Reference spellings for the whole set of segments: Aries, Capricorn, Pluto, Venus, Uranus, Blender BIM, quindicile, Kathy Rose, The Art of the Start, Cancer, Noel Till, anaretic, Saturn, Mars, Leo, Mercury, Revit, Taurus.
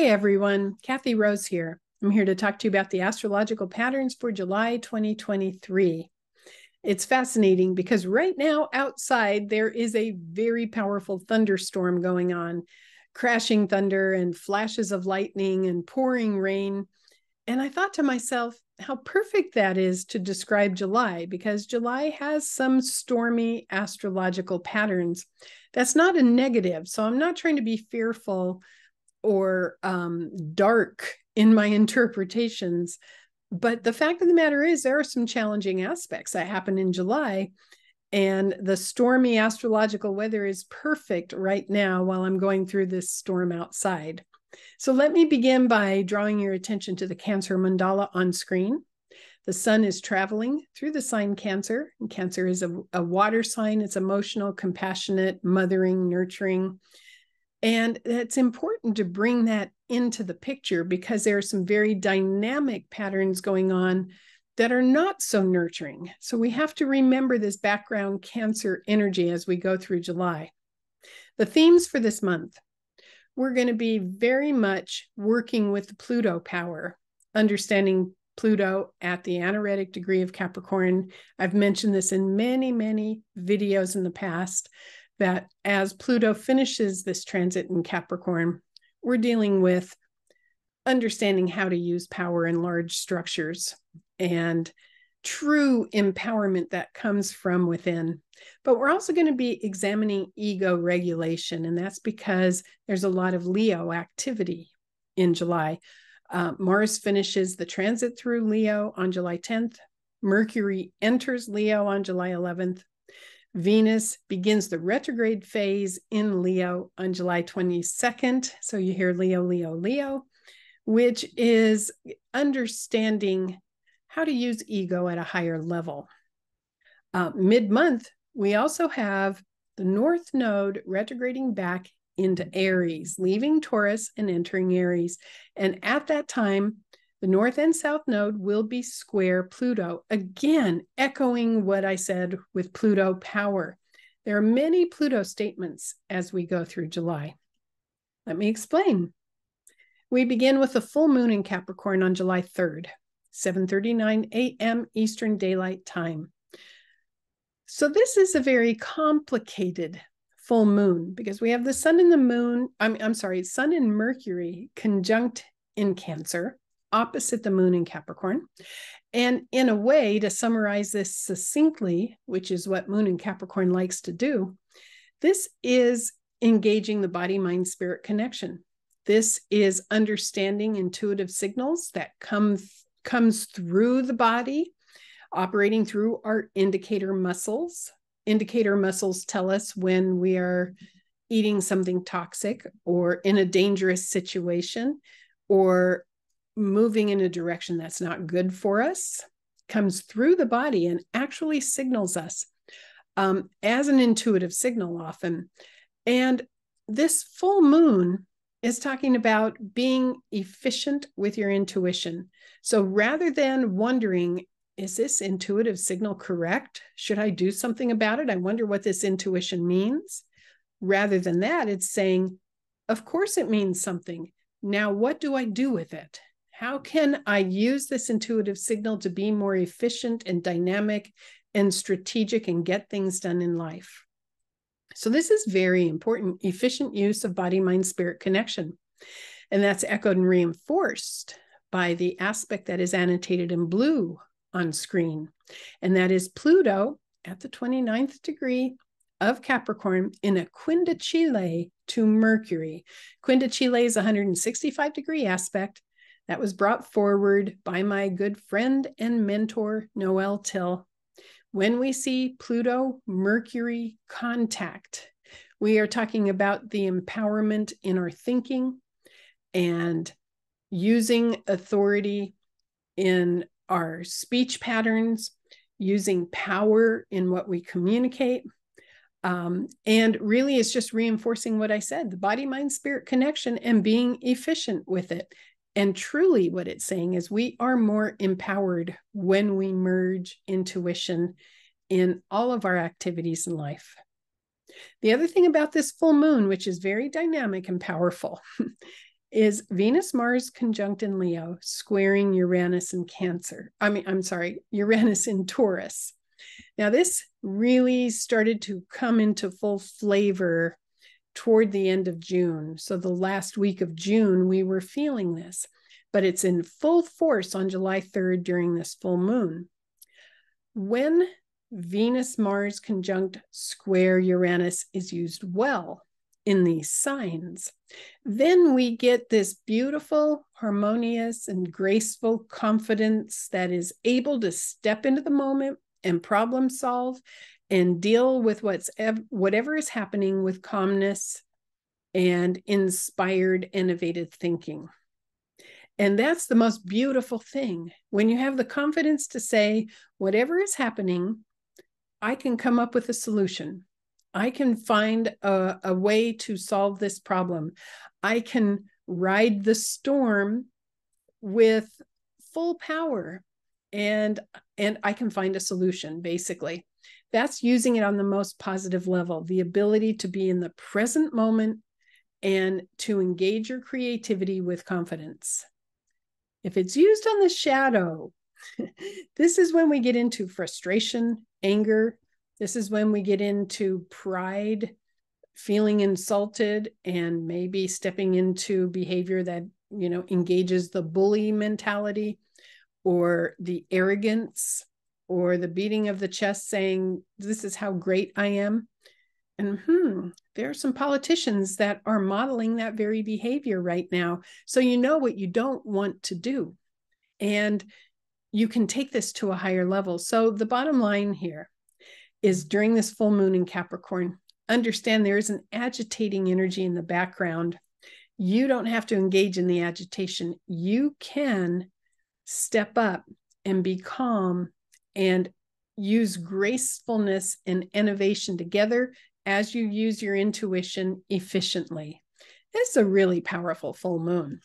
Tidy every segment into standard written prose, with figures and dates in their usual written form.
Hi, everyone. Kathy Rose here. I'm here to talk to you about the astrological patterns for July 2023. It's fascinating because right now outside there is a very powerful thunderstorm going on, crashing thunder and flashes of lightning and pouring rain. And I thought to myself how perfect that is to describe July, because July has some stormy astrological patterns. That's not a negative, so I'm not trying to be fearful or dark in my interpretations. But the fact of the matter is there are some challenging aspects that happen in July, and the stormy astrological weather is perfect right now while I'm going through this storm outside. So let me begin by drawing your attention to the Cancer mandala on screen. The sun is traveling through the sign Cancer, and Cancer is a water sign. It's emotional, compassionate, mothering, nurturing. And it's important to bring that into the picture because there are some very dynamic patterns going on that are not so nurturing. So we have to remember this background Cancer energy as we go through July. The themes for this month, we're going to be very much working with the Pluto power, understanding Pluto at the anaretic degree of Capricorn. I've mentioned this in many videos in the past, that as Pluto finishes this transit in Capricorn, we're dealing with understanding how to use power in large structures and true empowerment that comes from within. But we're also going to be examining ego regulation, and that's because there's a lot of Leo activity in July. Mars finishes the transit through Leo on July 10th. Mercury enters Leo on July 11th. Venus begins the retrograde phase in Leo on July 22nd. So you hear Leo, Leo, Leo, which is understanding how to use ego at a higher level. Mid-month, we also have the North Node retrograding back into Aries, leaving Taurus and entering Aries. And at that time, the North and South Node will be square Pluto, again, echoing what I said with Pluto power. There are many Pluto statements as we go through July. Let me explain. We begin with the full moon in Capricorn on July 3rd, 7:39 a.m. Eastern Daylight Time. So this is a very complicated full moon because we have the sun and the moon, sun and Mercury conjunct in Cancer, opposite the moon in Capricorn. And in a way, to summarize this succinctly, which is what moon in Capricorn likes to do, this is engaging the body, mind, spirit connection. This is understanding intuitive signals that comes through the body, operating through our indicator muscles. Indicator muscles tell us when we are eating something toxic or in a dangerous situation, or moving in a direction that's not good for us, comes through the body and actually signals us as an intuitive signal often. And this full moon is talking about being efficient with your intuition. So rather than wondering, is this intuitive signal correct? Should I do something about it? I wonder what this intuition means. Rather than that, it's saying, of course it means something. Now, what do I do with it? How can I use this intuitive signal to be more efficient and dynamic and strategic and get things done in life? So this is very important, efficient use of body, mind, spirit connection. And that's echoed and reinforced by the aspect that is annotated in blue on screen. And that is Pluto at the 29th degree of Capricorn in a quindicile to Mercury. Quindicile is 165 degree aspect. That was brought forward by my good friend and mentor, Noel Till. When we see Pluto-Mercury contact, we are talking about the empowerment in our thinking and using authority in our speech patterns, using power in what we communicate. And really, it's just reinforcing what I said, the body, mind, spirit connection and being efficient with it. And truly what it's saying is we are more empowered when we merge intuition in all of our activities in life. The other thing about this full moon, which is very dynamic and powerful, is Venus, Mars conjunct in Leo, squaring Uranus in Cancer. Uranus in Taurus. Now, this really started to come into full flavor toward the end of June. So the last week of June, we were feeling this, but it's in full force on July 3rd during this full moon. When Venus, Mars conjunct square Uranus is used well in these signs, then we get this beautiful, harmonious, and graceful confidence that is able to step into the moment and problem solve and deal with whatever is happening with calmness and inspired, innovative thinking. And that's the most beautiful thing. When you have the confidence to say, whatever is happening, I can come up with a solution. I can find a way to solve this problem. I can ride the storm with full power, and I can find a solution, basically. That's using it on the most positive level, the ability to be in the present moment and to engage your creativity with confidence. If it's used on the shadow, this is when we get into frustration, anger. This is when we get into pride, feeling insulted, and maybe stepping into behavior that, engages the bully mentality or the arrogance or the beating of the chest saying, this is how great I am. And there are some politicians that are modeling that very behavior right now. So you know what you don't want to do. And you can take this to a higher level. So the bottom line here is during this full moon in Capricorn, understand there is an agitating energy in the background. You don't have to engage in the agitation. You can step up and be calm and use gracefulness and innovation together as you use your intuition efficiently. This is a really powerful full moon.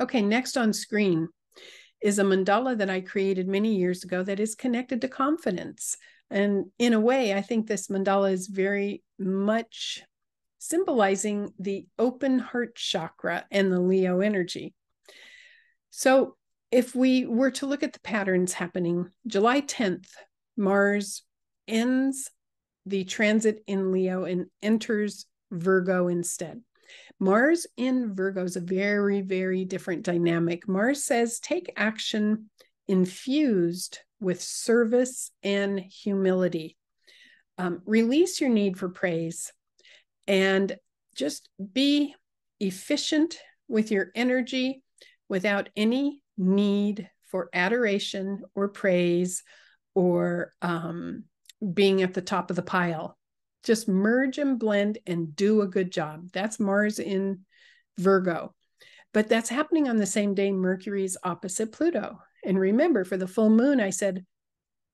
Okay, next on screen is a mandala that I created many years ago that is connected to confidence. And in a way, I think this mandala is very much symbolizing the open heart chakra and the Leo energy. So if we were to look at the patterns happening, July 10th, Mars ends the transit in Leo and enters Virgo instead. Mars in Virgo is a very, very different dynamic. Mars says, take action infused with service and humility. Release your need for praise and just be efficient with your energy without any need for adoration or praise or being at the top of the pile. Just merge and blend and do a good job. That's Mars in Virgo. But that's happening on the same day Mercury's opposite Pluto. And remember, for the full moon, I said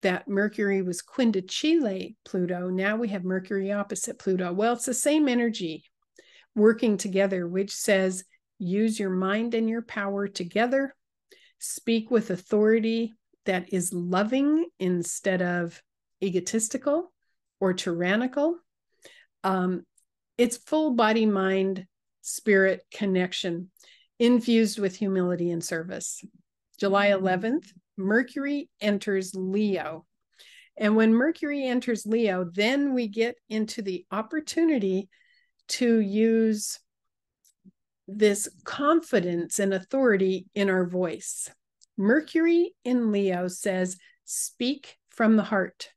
that Mercury was quintile Pluto. Now we have Mercury opposite Pluto. Well, it's the same energy working together, which says use your mind and your power together. Speak with authority that is loving instead of egotistical or tyrannical. It's full body, mind, spirit connection infused with humility and service. July 11th, Mercury enters Leo. And when Mercury enters Leo, then we get into the opportunity to use this confidence and authority in our voice. Mercury in Leo says, speak from the heart.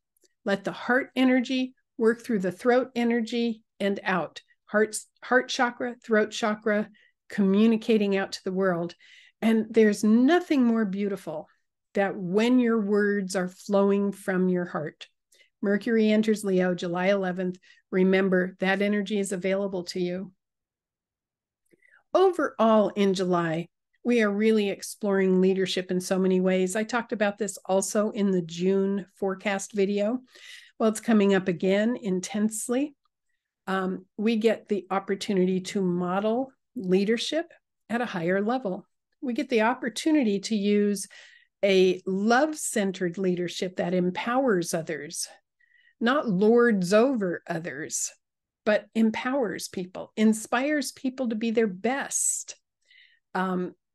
Let the heart energy work through the throat energy and out. Heart chakra, throat chakra, communicating out to the world. And there's nothing more beautiful than when your words are flowing from your heart. Mercury enters Leo, July 11th. Remember, that energy is available to you. Overall, in July, we are really exploring leadership in so many ways. I talked about this also in the June forecast video. Well, it's coming up again intensely. We get the opportunity to model leadership at a higher level. We get the opportunity to use a love-centered leadership that empowers others, not lords over others, but empowers people, inspires people to be their best,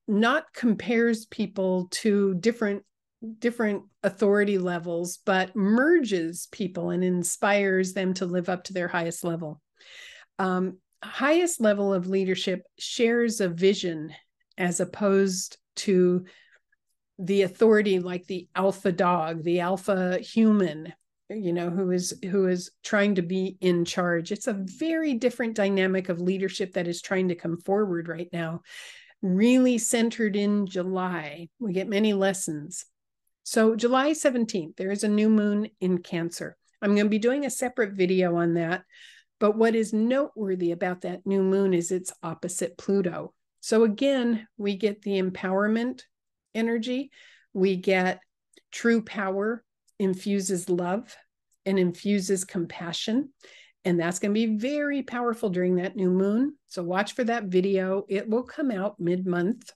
not compares people to different authority levels, but merges people and inspires them to live up to their highest level. Highest level of leadership shares a vision as opposed to the authority, like the alpha dog, the alpha human, you know, who is trying to be in charge. It's a very different dynamic of leadership that is trying to come forward right now, really centered in July. We get many lessons. So July 17th, there is a new moon in Cancer. I'm going to be doing a separate video on that. But what is noteworthy about that new moon is it's opposite Pluto. So again, we get the empowerment energy. We get true power infuses love and infuses compassion. And that's going to be very powerful during that new moon. So watch for that video. It will come out mid-month.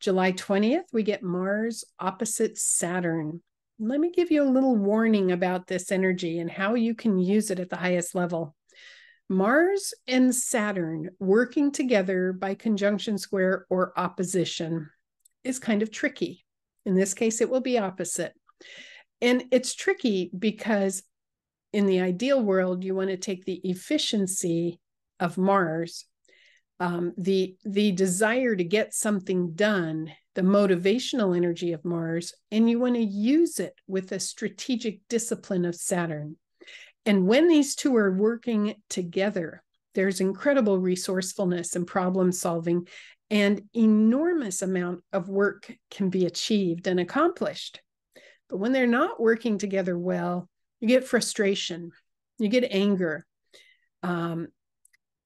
July 20th, we get Mars opposite Saturn. Let me give you a little warning about this energy and how you can use it at the highest level. Mars and Saturn working together by conjunction square or opposition is kind of tricky. In this case, it will be opposite. And it's tricky because in the ideal world, you want to take the efficiency of Mars, the desire to get something done, the motivational energy of Mars, and you want to use it with a strategic discipline of Saturn. And when these two are working together, there's incredible resourcefulness and problem solving, and enormous amount of work can be achieved and accomplished. But when they're not working together well, you get frustration, you get anger.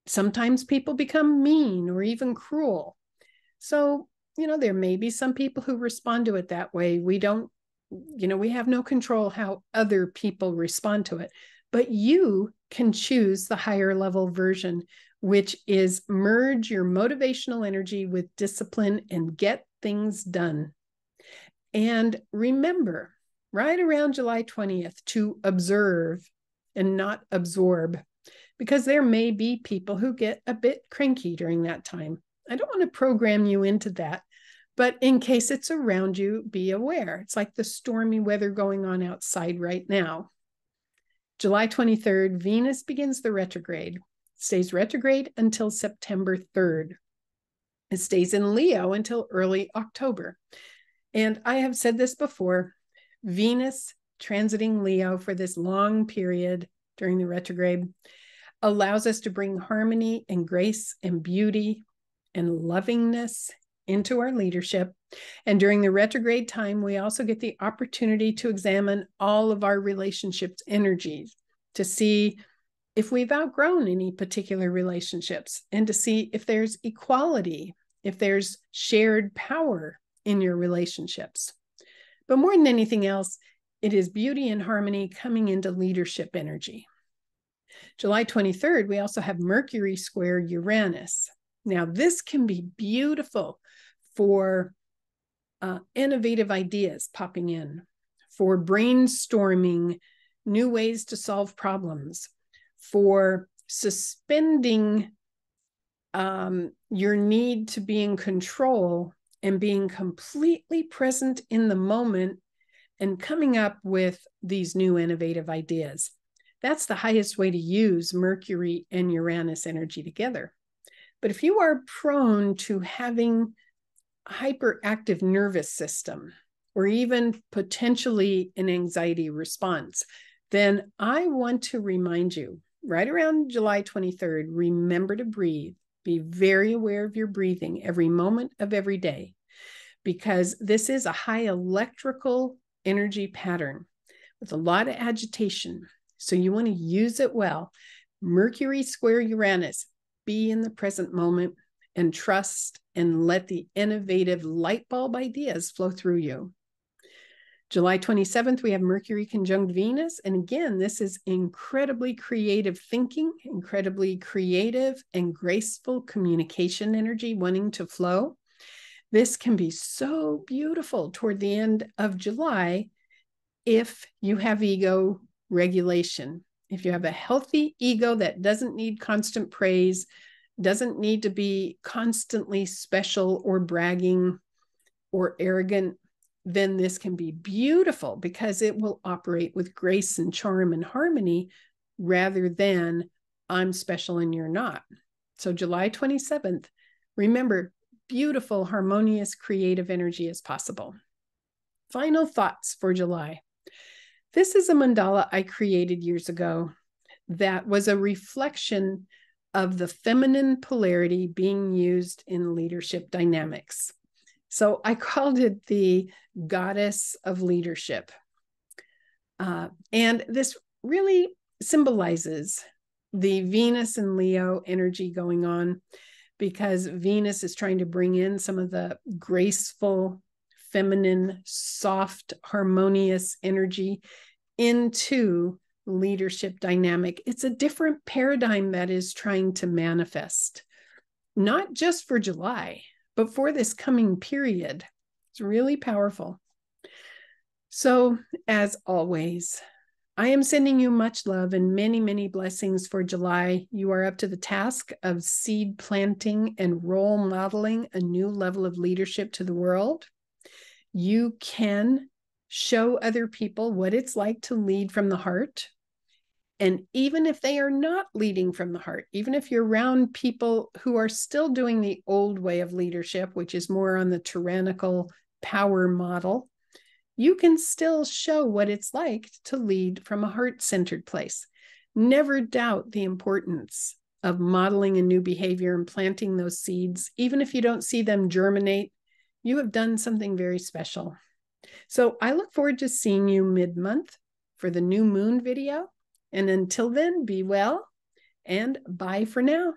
Sometimes people become mean or even cruel. So, you know, there may be some people who respond to it that way. We don't, you know, we have no control how other people respond to it. But you can choose the higher level version, which is merge your motivational energy with discipline and get things done. And remember, right around July 20th, to observe and not absorb, because there may be people who get a bit cranky during that time. I don't want to program you into that, but in case it's around you, be aware. It's like the stormy weather going on outside right now. July 23rd, Venus begins the retrograde. It stays retrograde until September 3rd. It stays in Leo until early October. And I have said this before, Venus transiting Leo for this long period during the retrograde allows us to bring harmony and grace and beauty and lovingness into our leadership. And during the retrograde time, we also get the opportunity to examine all of our relationships' energies, to see if we've outgrown any particular relationships and to see if there's equality, if there's shared power in your relationships. But more than anything else, it is beauty and harmony coming into leadership energy. July 23rd, we also have Mercury square Uranus. Now, this can be beautiful for innovative ideas popping in, for brainstorming new ways to solve problems, for suspending your need to be in control and being completely present in the moment and coming up with these new innovative ideas. That's the highest way to use Mercury and Uranus energy together. But if you are prone to having a hyperactive nervous system, or even potentially an anxiety response, then I want to remind you, right around July 23rd, remember to breathe. Be very aware of your breathing every moment of every day, because this is a high electrical energy pattern with a lot of agitation. So you want to use it well. Mercury square Uranus, be in the present moment and trust and let the innovative light bulb ideas flow through you. July 27th, we have Mercury conjunct Venus. And again, this is incredibly creative thinking, incredibly creative and graceful communication energy wanting to flow. This can be so beautiful toward the end of July if you have ego regulation, If you have a healthy ego that doesn't need constant praise, doesn't need to be constantly special or bragging or arrogant, then this can be beautiful because it will operate with grace and charm and harmony rather than I'm special and you're not. So July 27th, remember, beautiful, harmonious, creative energy is possible. Final thoughts for July. This is a mandala I created years ago that was a reflection of the feminine polarity being used in leadership dynamics. So I called it the goddess of leadership. And this really symbolizes the Venus and Leo energy going on, because Venus is trying to bring in some of the graceful, feminine, soft, harmonious energy into leadership dynamic. It's a different paradigm that is trying to manifest, not just for July, but for this coming period. It's really powerful. So, as always, I am sending you much love and many, many blessings for July. You are up to the task of seed planting and role modeling a new level of leadership to the world. You can show other people what it's like to lead from the heart. And even if they are not leading from the heart, even if you're around people who are still doing the old way of leadership, which is more on the tyrannical power model, you can still show what it's like to lead from a heart-centered place. Never doubt the importance of modeling a new behavior and planting those seeds. Even if you don't see them germinate, you have done something very special. So I look forward to seeing you mid-month for the new moon video. And until then, be well and bye for now.